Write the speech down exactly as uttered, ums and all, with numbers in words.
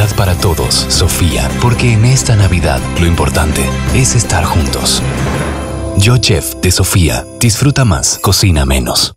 Navidad para todos, Sofía, porque en esta Navidad lo importante es estar juntos. Yo Chef de Sofía, disfruta más, cocina menos.